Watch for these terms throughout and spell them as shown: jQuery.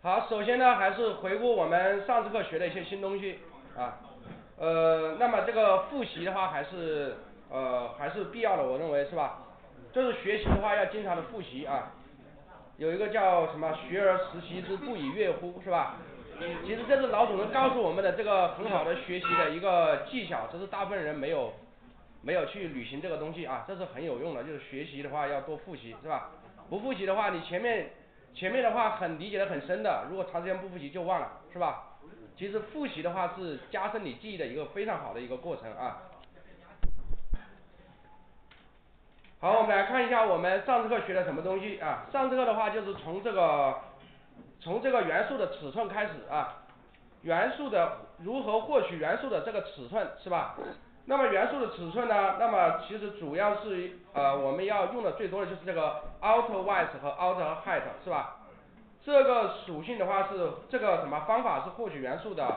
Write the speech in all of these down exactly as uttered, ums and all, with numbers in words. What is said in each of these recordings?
好，首先呢还是回顾我们上次课学的一些新东西啊，呃，那么这个复习的话还是呃还是必要的，我认为是吧？就是学习的话要经常的复习啊，有一个叫什么学而时习之，不亦说乎，是吧？其实这是老祖宗告诉我们的这个很好的学习的一个技巧，这是大部分人没有没有去履行这个东西啊，这是很有用的，就是学习的话要多复习，是吧？不复习的话，你前面。 前面的话很理解的很深的，如果长时间不复习就忘了，是吧？其实复习的话是加深你记忆的一个非常好的一个过程啊。好，我们来看一下我们上次课学的什么东西啊？上次课的话就是从这个从这个元素的尺寸开始啊，元素的如何获取元素的这个尺寸是吧？那么元素的尺寸呢？那么其实主要是呃我们要用的最多的就是这个 outer width 和 outer height 是吧？这个属性的话是这个什么方法是获取元素的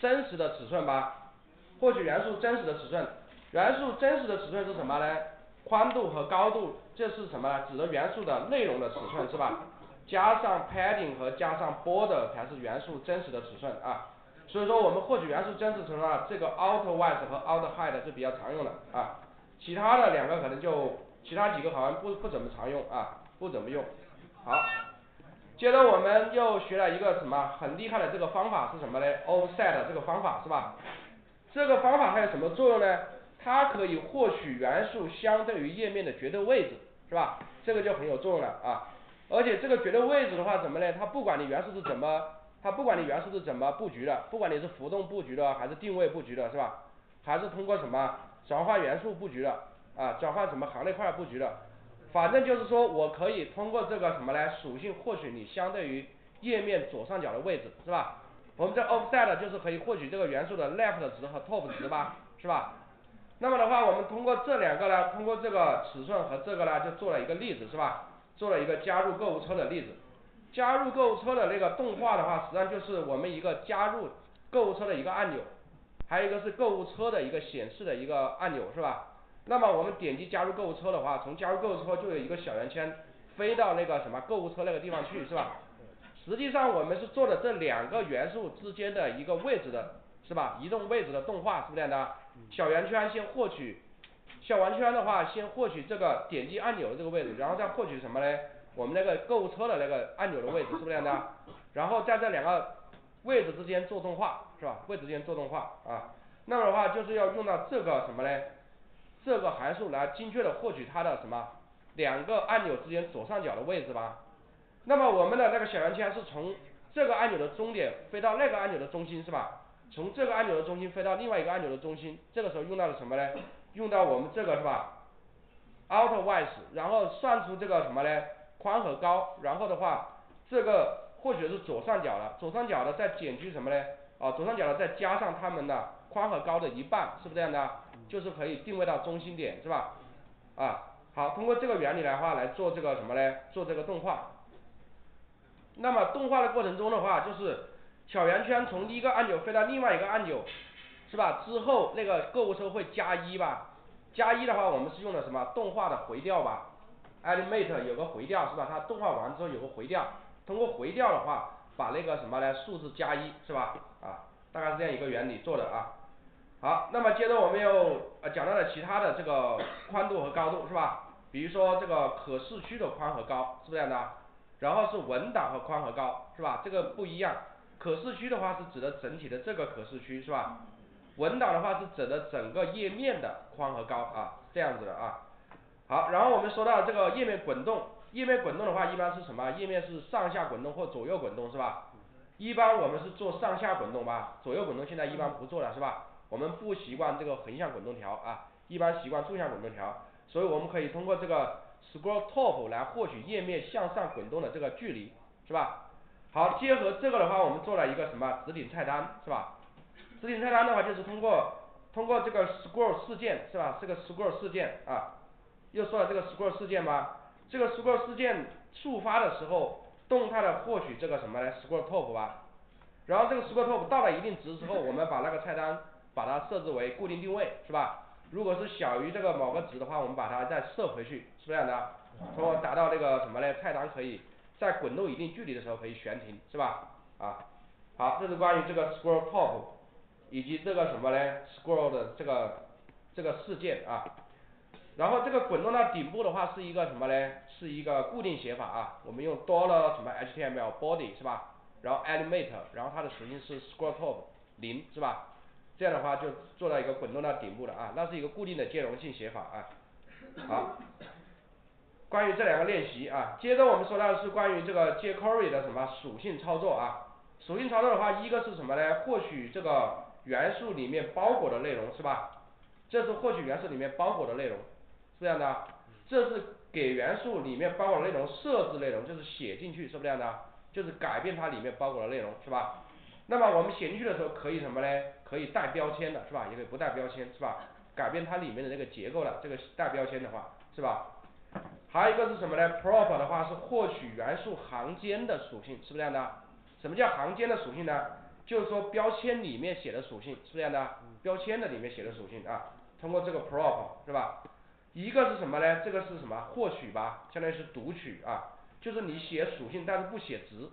真实的尺寸吧？获取元素真实的尺寸，元素真实的尺寸是什么呢？宽度和高度，这是什么呢？指的元素的内容的尺寸是吧？加上 padding 和加上 border 才是元素真实的尺寸啊。 所以说我们获取元素真实尺寸啊，这个 outer width 和 outer height 是比较常用的啊，其他的两个可能就其他几个好像不不怎么常用啊，不怎么用。好，接着我们又学了一个什么很厉害的这个方法是什么呢 ？offset 这个方法是吧？这个方法还有什么作用呢？它可以获取元素相对于页面的绝对位置是吧？这个就很有作用了啊，而且这个绝对位置的话怎么呢？它不管你元素是怎么。 它不管你元素是怎么布局的，不管你是浮动布局的还是定位布局的，是吧？还是通过什么转化元素布局的啊？转化什么行类块布局的？反正就是说我可以通过这个什么呢？属性获取你相对于页面左上角的位置，是吧？我们这 offset 就是可以获取这个元素的 left 值和 top 值吧，是吧？那么的话，我们通过这两个呢，通过这个尺寸和这个呢，就做了一个例子，是吧？做了一个加入购物车的例子。 加入购物车的那个动画的话，实际上就是我们一个加入购物车的一个按钮，还有一个是购物车的一个显示的一个按钮，是吧？那么我们点击加入购物车的话，从加入购物车就有一个小圆圈飞到那个什么购物车那个地方去，是吧？实际上我们是做的这两个元素之间的一个位置的，是吧？移动位置的动画，是不是这样的？小圆圈先获取，小圆圈的话先获取这个点击按钮的这个位置，然后再获取什么呢？ 我们那个购物车的那个按钮的位置是不是这样的？然后在这两个位置之间做动画是吧？位置之间做动画啊，那么的话就是要用到这个什么呢？这个函数来精确的获取它的什么两个按钮之间左上角的位置吧。那么我们的那个小圆圈是从这个按钮的终点飞到那个按钮的中心是吧？从这个按钮的中心飞到另外一个按钮的中心，这个时候用到了什么呢？用到我们这个是吧 ？outer width， 然后算出这个什么呢？ 宽和高，然后的话，这个或许是左上角的，左上角的再减去什么呢？啊，左上角的再加上它们的宽和高的一半，是不是这样的？就是可以定位到中心点，是吧？啊，好，通过这个原理的话来做这个什么呢？做这个动画。那么动画的过程中的话，就是小圆圈从一个按钮飞到另外一个按钮，是吧？之后那个购物车会加一吧？加一的话，我们是用的什么动画的回调吧？ animate 有个回调是吧？它动画完之后有个回调，通过回调的话，把那个什么呢？数字加一是吧？啊，大概是这样一个原理做的啊。好，那么接着我们又呃讲到了其他的这个宽度和高度是吧？比如说这个可视区的宽和高是不是这样的？然后是文档和宽和高是吧？这个不一样，可视区的话是指的整体的这个可视区是吧？文档的话是指的整个页面的宽和高啊，这样子的啊。 好，然后我们说到这个页面滚动，页面滚动的话一般是什么？页面是上下滚动或左右滚动是吧？一般我们是做上下滚动吧，左右滚动现在一般不做了是吧？我们不习惯这个横向滚动条啊，一般习惯纵向滚动条，所以我们可以通过这个 scroll top 来获取页面向上滚动的这个距离是吧？好，结合这个的话，我们做了一个什么指顶菜单是吧？指顶菜单的话就是通过通过这个 scroll 事件是吧？这个 scroll 事件啊。 又说了这个 scroll 事件吧，这个 scroll 事件触发的时候，动态的获取这个什么呢 ？scroll top 吧，然后这个 scroll top 到了一定值之后，我们把那个菜单把它设置为固定定位，是吧？如果是小于这个某个值的话，我们把它再设回去，是不是这样的？从而达到那个什么呢？菜单可以在滚动一定距离的时候可以悬停，是吧？啊，好，这是关于这个 scroll top 以及这个什么呢 scroll 的这个这个事件啊。然后这个滚动到顶部的话是一个什么呢？是一个固定写法啊，我们用 dollar 什么 H T M L body 是吧？然后 element， 然后它的属性是 scroll top 零是吧？这样的话就做到一个滚动到顶部的啊，那是一个固定的兼容性写法啊。好，关于这两个练习啊，接着我们说到的是关于这个 jQuery 的什么属性操作啊。属性操作的话，一个是什么呢？获取这个元素里面包裹的内容是吧？这是获取元素里面包裹的内容，是这样的。这是给元素里面包裹的内容设置内容，就是写进去，是不是这样的？就是改变它里面包裹的内容，是吧？那么我们写进去的时候可以什么呢？可以带标签的，是吧？也可以不带标签，是吧？改变它里面的那个结构的，这个带标签的话，是吧？还有一个是什么呢 ？prop 的话是获取元素行间的属性，是不是这样的？什么叫行间的属性呢？就是说标签里面写的属性，是不是这样的？标签的里面写的属性啊，通过这个 prop 是吧？一个是什么呢？这个是什么？获取吧，相当于是读取啊，就是你写属性但是不写值，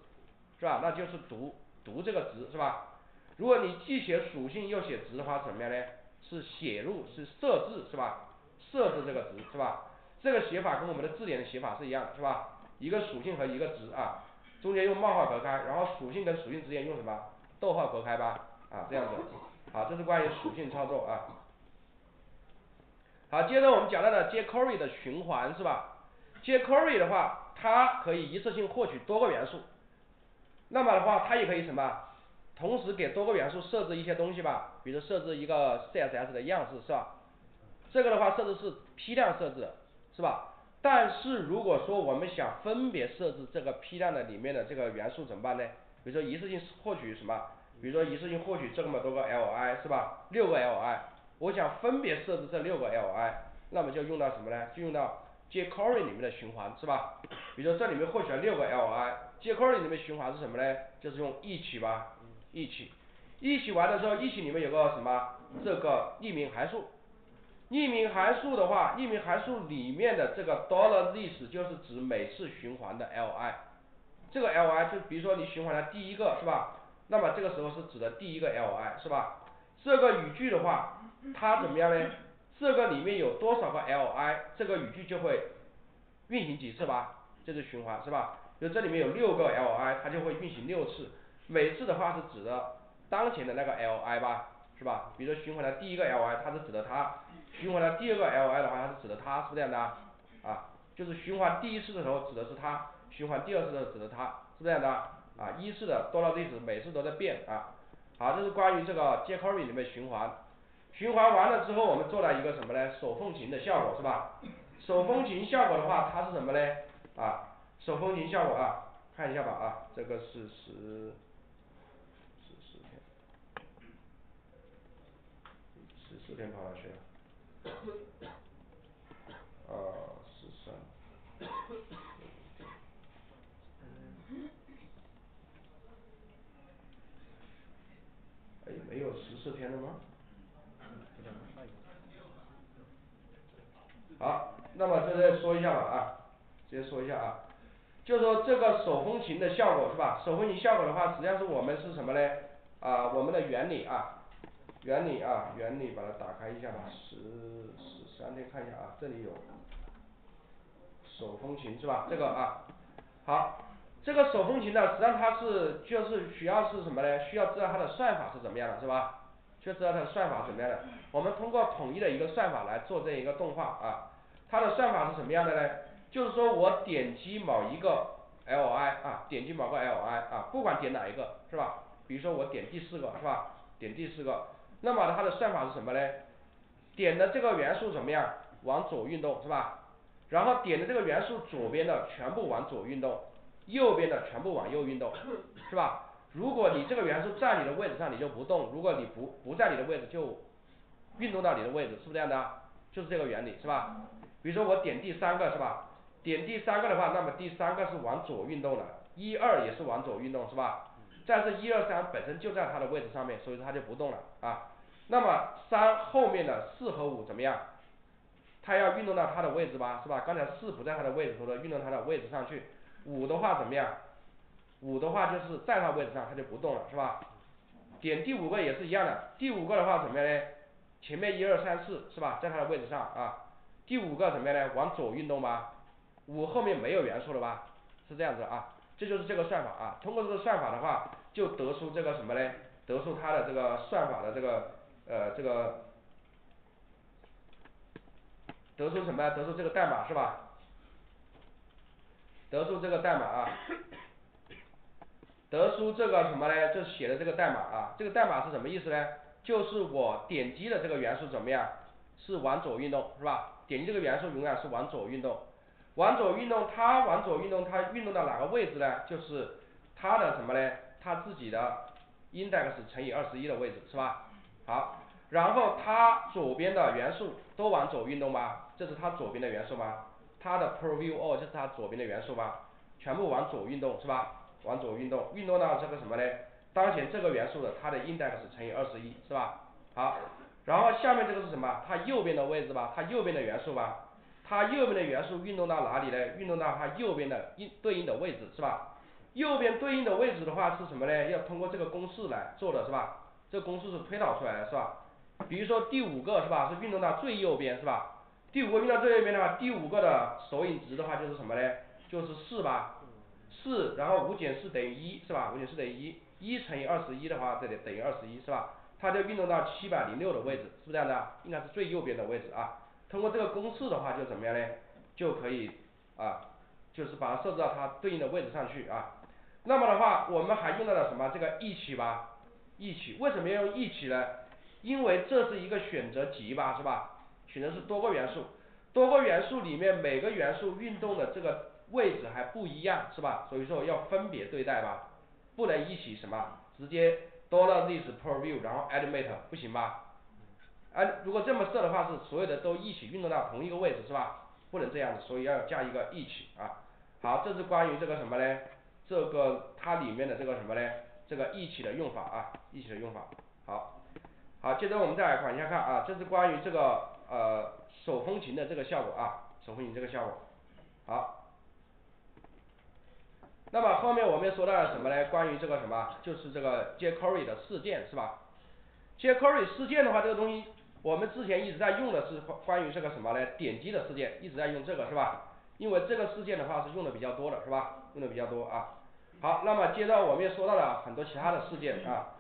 是吧？那就是读读这个值，是吧？如果你既写属性又写值的话，怎么样呢？是写入，是设置，是吧？设置这个值，是吧？这个写法跟我们的字典的写法是一样的，是吧？一个属性和一个值啊，中间用冒号隔开，然后属性跟属性之间用什么？逗号隔开吧，啊，这样子。好，这是关于属性操作啊。好，接着我们讲到了 jQuery 的循环，是吧？ jQuery 的话，它可以一次性获取多个元素，那么的话，它也可以什么？同时给多个元素设置一些东西吧，比如设置一个 C S S 的样式，是吧？这个的话设置是批量设置的，是吧？但是如果说我们想分别设置这个批量的里面的这个元素怎么办呢？比如说一次性获取什么？比如说一次性获取这么多个 L I 是吧？六个 L I， 我想分别设置这六个 L I， 那么就用到什么呢？就用到 jQuery 里面的循环，是吧？比如说这里面获取了六个 L I，jQuery 里面循环是什么呢？就是用 each 吧。each each 玩的时候 each 里面有个什么这个匿名函数，匿名函数的话，匿名函数里面的这个 dollar list 就是指每次循环的 li， 这个 li 就比如说你循环了第一个是吧，那么这个时候是指的第一个 li 是吧？这个语句的话它怎么样呢？这个里面有多少个 li， 这个语句就会运行几次吧，这是循环是吧？就这里面有六个 li， 它就会运行六次，每次的话是指的当前的那个 li 吧，是吧？比如说循环的第一个 li， 它是指的它；循环的第二个 li 的话，它是指的它，是这样的啊，就是循环第一次的时候指的是它，循环第二次的时候指的它，是这样的啊。依次的多到例子，每次都在变啊。好，这是关于这个 jQuery 里面循环。循环完了之后，我们做了一个什么呢？手风琴的效果是吧？手风琴效果的话，它是什么呢？啊，手风琴效果啊，看一下吧啊，这个是十。四天跑哪去了？二十三，哎，没有十四天了吗？好，那么这再说一下吧啊，直接说一下啊，就说这个手风琴的效果是吧？手风琴效果的话，实际上是我们是什么呢？啊，我们的原理啊。原理啊，原理把它打开一下吧，十十三天看一下啊，这里有手风琴是吧？这个啊，好，这个手风琴呢，实际上它是就是需要是什么呢？需要知道它的算法是怎么样的，是吧？需要知道它的算法怎么样的。我们通过统一的一个算法来做这一个动画啊，它的算法是什么样的呢？就是说我点击某一个 L I 啊，点击某个 L I 啊，不管点哪一个是吧？比如说我点第四个是吧？点第四个。那么它的算法是什么呢？点的这个元素怎么样？往左运动是吧？然后点的这个元素左边的全部往左运动，右边的全部往右运动，是吧？如果你这个元素在你的位置上你就不动，如果你不不在你的位置就运动到你的位置，是不是这样的？就是这个原理是吧？比如说我点第三个是吧？点第三个的话，那么第三个是往左运动的，一二也是往左运动是吧？但是一二三本身就在它的位置上面，所以它就不动了啊。那么三后面的四和五怎么样？它要运动到它的位置吧，是吧？刚才四不在它的位置，说的运动它的位置上去。五的话怎么样？五的话就是在它位置上，它就不动了，是吧？点第五个也是一样的，第五个的话怎么样呢？前面一二三四是吧，在它的位置上啊。第五个怎么样呢？往左运动吧，五后面没有元素了吧？是这样子啊，这就是这个算法啊。通过这个算法的话，就得出这个什么呢？得出它的这个算法的这个呃这个。 得出什么呀？得出这个代码是吧？得出这个代码啊，得出这个什么呢？就写的这个代码啊，这个代码是什么意思呢？就是我点击的这个元素怎么样？是往左运动是吧？点击这个元素永远是往左运动，往左运动，它往左运动，它运动到哪个位置呢？就是它的什么呢？它自己的 index 乘以二十一的位置是吧？好。 然后它左边的元素都往左运动吗？这是它左边的元素吗？它的 preview all 就是它左边的元素吗？全部往左运动是吧？往左运动，运动到这个什么呢？当前这个元素的它的 index 乘以二十一是吧？好，然后下面这个是什么？它右边的位置吧，它右边的元素吧，它右边的元素运动到哪里呢？运动到它右边的应对应的位置是吧？右边对应的位置的话是什么呢？要通过这个公式来做的是吧？这个公式是推导出来的是吧？ 比如说第五个是吧，是运动到最右边是吧？第五个运动到最右边的话，第五个的索引值的话就是什么呢？就是四吧，四，然后五减四等于一是吧？五减四等于一，一乘以二十一的话，这里等于二十一是吧？它就运动到七百零六的位置，是不是这样的？应该是最右边的位置啊。通过这个公式的话，就怎么样呢？就可以啊，就是把它设置到它对应的位置上去啊。那么的话，我们还用到了什么？这个each吧，each为什么要用each呢？ 因为这是一个选择集吧，是吧？选择是多个元素，多个元素里面每个元素运动的这个位置还不一样，是吧？所以说要分别对待吧，不能一起什么直接 dollar this preview 然后 animate 不行吧？哎，如果这么设的话是所有的都一起运动到同一个位置，是吧？不能这样子，所以要加一个 each 啊。好，这是关于这个什么呢？这个它里面的这个什么呢？这个 each 的用法啊 ，each 的用法。好。 好，接着我们再来往下看啊，这是关于这个呃手风琴的这个效果啊，手风琴这个效果。好，那么后面我们又说到了什么呢？关于这个什么，就是这个 jQuery 的事件是吧 ？jQuery 事件的话，这个东西我们之前一直在用的是关于这个什么呢？点击的事件一直在用这个是吧？因为这个事件的话是用的比较多的是吧？用的比较多啊。好，那么接着我们又说到了很多其他的事件啊。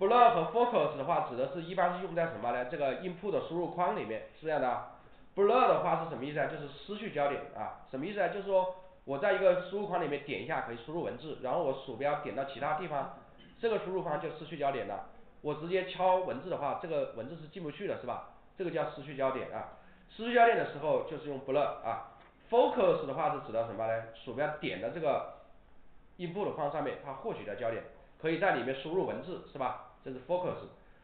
blur 和 focus 的话，指的是一般是用在什么呢？这个 input 的输入框里面是这样的、啊。blur 的话是什么意思啊？就是失去焦点啊，什么意思啊？就是说我在一个输入框里面点一下可以输入文字，然后我鼠标点到其他地方，这个输入框就失去焦点了。我直接敲文字的话，这个文字是进不去的，是吧？这个叫失去焦点啊。失去焦点的时候就是用 blur 啊。focus 的话是指的什么呢？鼠标点到这个 input 的框上面，它获取的焦点，可以在里面输入文字，是吧？ 这是 focus，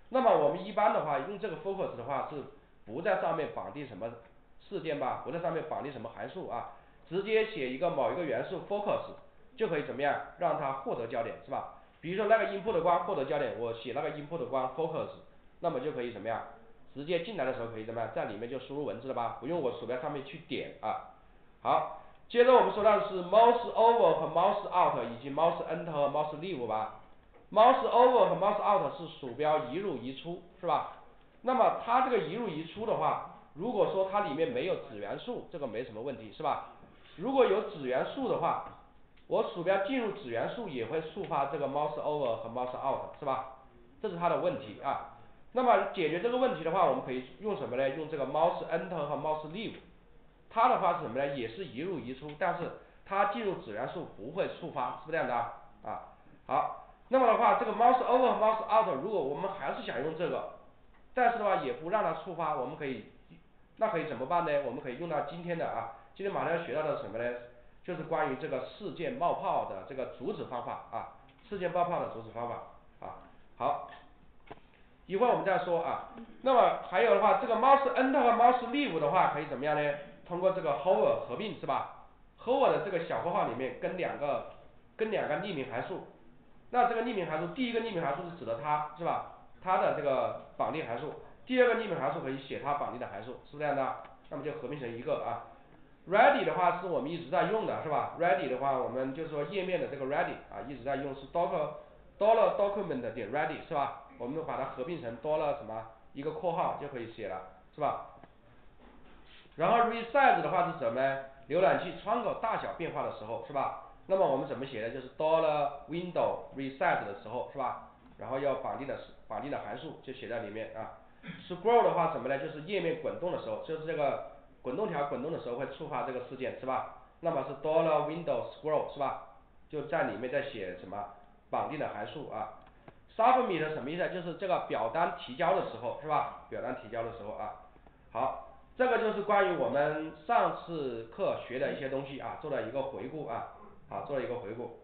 那么我们一般的话用这个 focus 的话是不在上面绑定什么事件吧，不在上面绑定什么函数啊，直接写一个某一个元素 focus 就可以怎么样让它获得焦点是吧？比如说那个 input 的光获得焦点，我写那个 input 的光 focus， 那么就可以怎么样，直接进来的时候可以怎么样，在里面就输入文字了吧，不用我鼠标上面去点啊。好，接着我们说到的是 mouse over 和 mouse out 以及 mouse enter 和 mouse leave 吧。 mouse over 和 mouse out 是鼠标移入移出是吧？那么它这个移入移出的话，如果说它里面没有子元素，这个没什么问题是吧？如果有子元素的话，我鼠标进入子元素也会触发这个 mouse over 和 mouse out 是吧？这是它的问题啊。那么解决这个问题的话，我们可以用什么呢？用这个 mouse enter 和 mouse leave， 它的话是什么呢？也是移入移出，但是它进入子元素不会触发，是不是这样的啊？啊，好。 那么的话，这个 mouse over 和 mouse out， 如果我们还是想用这个，但是的话也不让它触发，我们可以，那可以怎么办呢？我们可以用到今天的啊，今天马上要学到的什么呢？就是关于这个事件冒泡的这个阻止方法啊，事件冒泡的阻止方法啊。好，一会儿我们再说啊。那么还有的话，这个 mouse enter 和 mouse leave 的话可以怎么样呢？通过这个 hover 合并是吧 ？hover 的这个小括号里面跟两个跟两个匿名函数。 那这个匿名函数，第一个匿名函数是指的它，是吧？它的这个绑定函数，第二个匿名函数可以写它绑定的函数，是不是这样的？那么就合并成一个啊。ready 的话是我们一直在用的，是吧 ？ready 的话，我们就是说页面的这个 ready 啊，一直在用是 docker dollar document 点 ready 是吧？我们把它合并成 dollar 什么一个括号就可以写了，是吧？然后 resize 的话是什么呢？浏览器窗口大小变化的时候，是吧？那么我们怎么写呢？就是 dollar window resize 的时候，是吧？然后要绑定的绑定的函数就写在里面啊。scroll 的话什么呢？就是页面滚动的时候，就是这个滚动条滚动的时候会触发这个事件，是吧？那么是 dollar window scroll 是吧？就在里面再写什么绑定的函数啊。submit 是什么意思？就是这个表单提交的时候，是吧？表单提交的时候啊。好，这个就是关于我们上次课学的一些东西啊，做了一个回顾啊。好，做了一个回顾。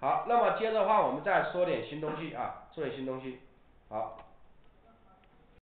好，那么接着的话，我们再说点新东西啊，做点新东西。好。